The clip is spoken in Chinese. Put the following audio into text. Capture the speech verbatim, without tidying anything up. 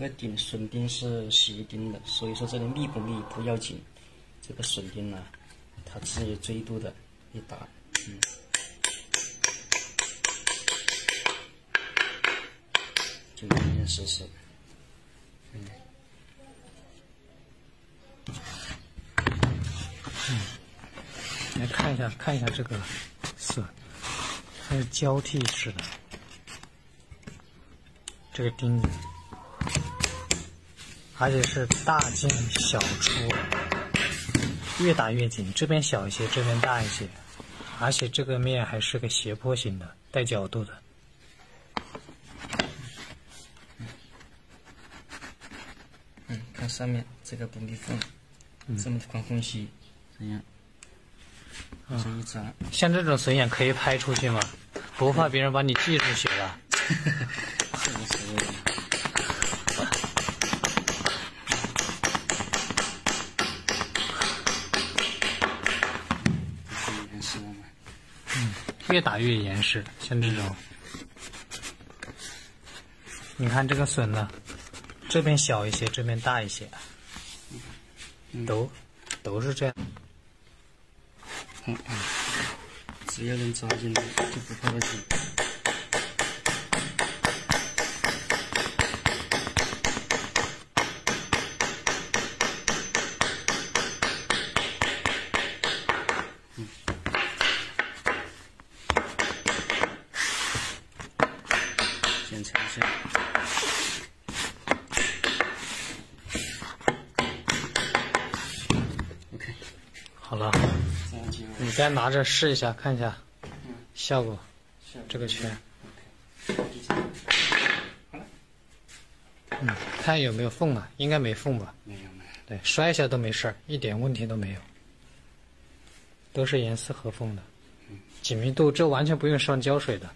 个钉榫钉是斜钉的，所以说这里密不密不要紧，这个榫钉呢，它是有锥度的，一打，嗯。 就认认实实，嗯，嗯，来看一下，看一下这个色，它是交替式的，这个钉子，而且是大进小出，越打越紧，这边小一些，这边大一些，而且这个面还是个斜坡型的，带角度的。 上面这个不密缝，嗯、这么的宽缝隙，怎样？嗯、这一扎，像这种损眼可以拍出去吗？不怕别人把你技术学了？这无所谓。严实了吗？嗯，越打越严实，像这种。你看这个榫呢？ 这边小一些，这边大一些，都都是这样。嗯嗯，只要能扎进来，就不怕它紧。嗯。检查一下。 好了，你再拿着试一下，看一下效果。这个圈，嗯，看有没有缝啊？应该没缝吧？没有没有。对，摔一下都没事儿，一点问题都没有，都是严丝合缝的，紧密度这完全不用上胶水的。